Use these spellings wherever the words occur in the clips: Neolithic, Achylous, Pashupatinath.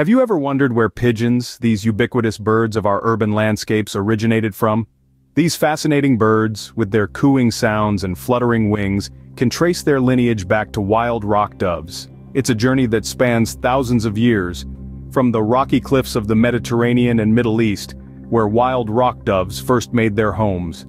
Have you ever wondered where pigeons, these ubiquitous birds of our urban landscapes, originated from? These fascinating birds, with their cooing sounds and fluttering wings, can trace their lineage back to wild rock doves. It's a journey that spans thousands of years, from the rocky cliffs of the Mediterranean and Middle East, where wild rock doves first made their homes.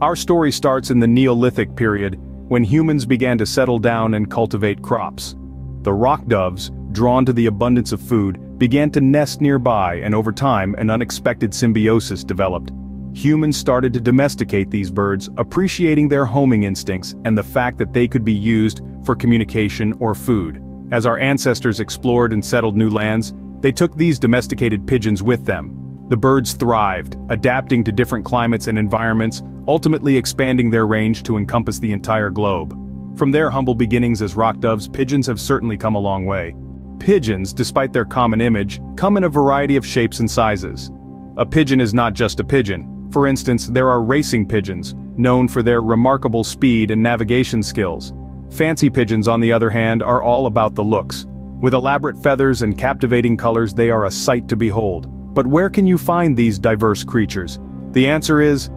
Our story starts in the Neolithic period, when humans began to settle down and cultivate crops. The rock doves, drawn to the abundance of food, began to nest nearby, and over time an unexpected symbiosis developed. Humans started to domesticate these birds, appreciating their homing instincts and the fact that they could be used for communication or food. As our ancestors explored and settled new lands, they took these domesticated pigeons with them. The birds thrived, adapting to different climates and environments, ultimately expanding their range to encompass the entire globe. From their humble beginnings as rock doves, pigeons have certainly come a long way. Pigeons, despite their common image, come in a variety of shapes and sizes. A pigeon is not just a pigeon. For instance, there are racing pigeons, known for their remarkable speed and navigation skills. Fancy pigeons, on the other hand, are all about the looks. With elaborate feathers and captivating colors, they are a sight to behold. But where can you find these diverse creatures? The answer is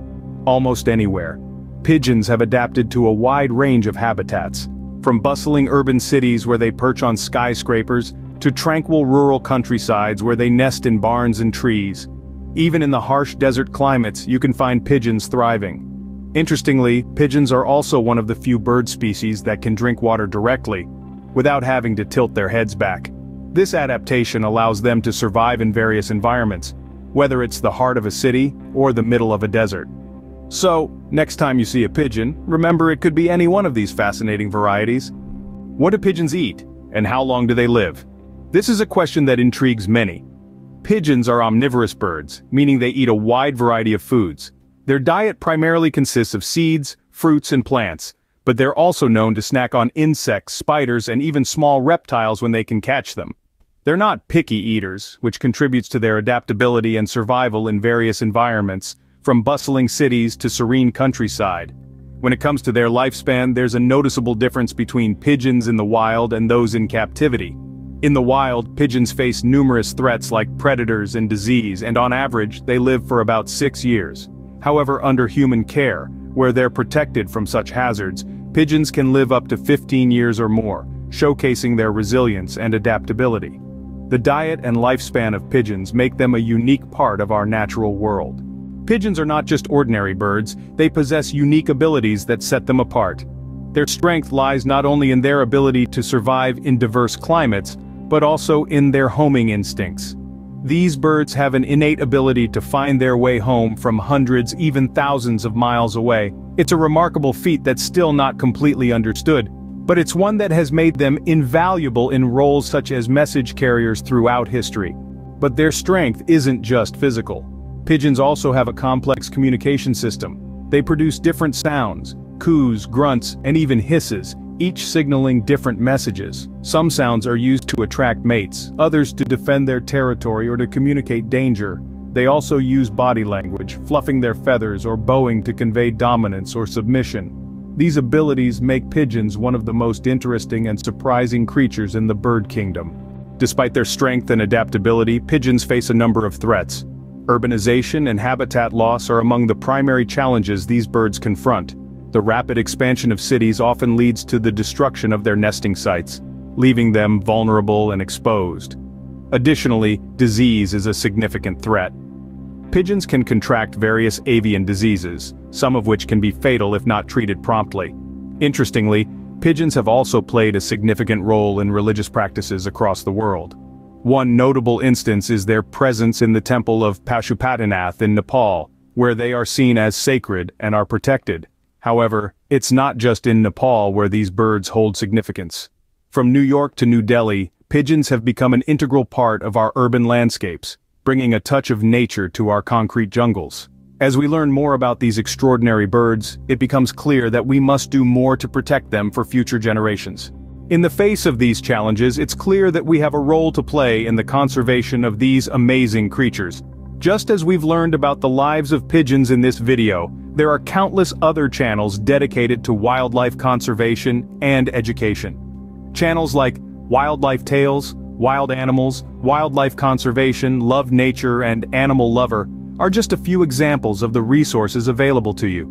almost anywhere. Pigeons have adapted to a wide range of habitats, from bustling urban cities where they perch on skyscrapers, to tranquil rural countrysides where they nest in barns and trees. Even in the harsh desert climates, you can find pigeons thriving. Interestingly, pigeons are also one of the few bird species that can drink water directly, without having to tilt their heads back. This adaptation allows them to survive in various environments, whether it's the heart of a city or the middle of a desert. So, next time you see a pigeon, remember it could be any one of these fascinating varieties. What do pigeons eat, and how long do they live? This is a question that intrigues many. Pigeons are omnivorous birds, meaning they eat a wide variety of foods. Their diet primarily consists of seeds, fruits, and plants, but they're also known to snack on insects, spiders, and even small reptiles when they can catch them. They're not picky eaters, which contributes to their adaptability and survival in various environments, from bustling cities to serene countryside. When it comes to their lifespan, there's a noticeable difference between pigeons in the wild and those in captivity. In the wild, pigeons face numerous threats like predators and disease, and on average, they live for about 6 years. However, under human care, where they're protected from such hazards, pigeons can live up to 15 years or more, showcasing their resilience and adaptability. The diet and lifespan of pigeons make them a unique part of our natural world. Pigeons are not just ordinary birds, they possess unique abilities that set them apart. Their strength lies not only in their ability to survive in diverse climates, but also in their homing instincts. These birds have an innate ability to find their way home from hundreds, even thousands of miles away. It's a remarkable feat that's still not completely understood, but it's one that has made them invaluable in roles such as message carriers throughout history. But their strength isn't just physical. Pigeons also have a complex communication system. They produce different sounds, coos, grunts, and even hisses, each signaling different messages. Some sounds are used to attract mates, others to defend their territory or to communicate danger. They also use body language, fluffing their feathers or bowing to convey dominance or submission. These abilities make pigeons one of the most interesting and surprising creatures in the bird kingdom. Despite their strength and adaptability, pigeons face a number of threats. Urbanization and habitat loss are among the primary challenges these birds confront. The rapid expansion of cities often leads to the destruction of their nesting sites, leaving them vulnerable and exposed. Additionally, disease is a significant threat. Pigeons can contract various avian diseases, some of which can be fatal if not treated promptly. Interestingly, pigeons have also played a significant role in religious practices across the world. One notable instance is their presence in the temple of Pashupatinath in Nepal, where they are seen as sacred and are protected. However, it's not just in Nepal where these birds hold significance. From New York to New Delhi, pigeons have become an integral part of our urban landscapes, bringing a touch of nature to our concrete jungles. As we learn more about these extraordinary birds, it becomes clear that we must do more to protect them for future generations. In the face of these challenges, it's clear that we have a role to play in the conservation of these amazing creatures. Just as we've learned about the lives of pigeons in this video, there are countless other channels dedicated to wildlife conservation and education. Channels like Wildlife Tales, wild animals, wildlife conservation, love nature, and animal lover, are just a few examples of the resources available to you.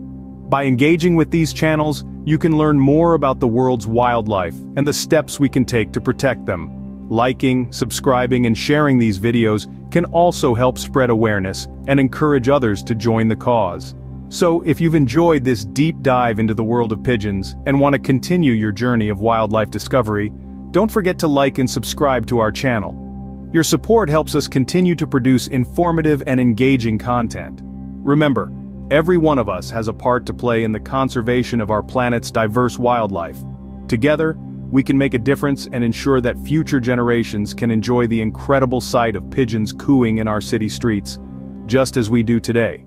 By engaging with these channels, you can learn more about the world's wildlife and the steps we can take to protect them. Liking, subscribing, and sharing these videos can also help spread awareness and encourage others to join the cause. So, if you've enjoyed this deep dive into the world of pigeons and want to continue your journey of wildlife discovery, don't forget to like and subscribe to our channel. Your support helps us continue to produce informative and engaging content. Remember, every one of us has a part to play in the conservation of our planet's diverse wildlife. Together, we can make a difference and ensure that future generations can enjoy the incredible sight of pigeons cooing in our city streets, just as we do today.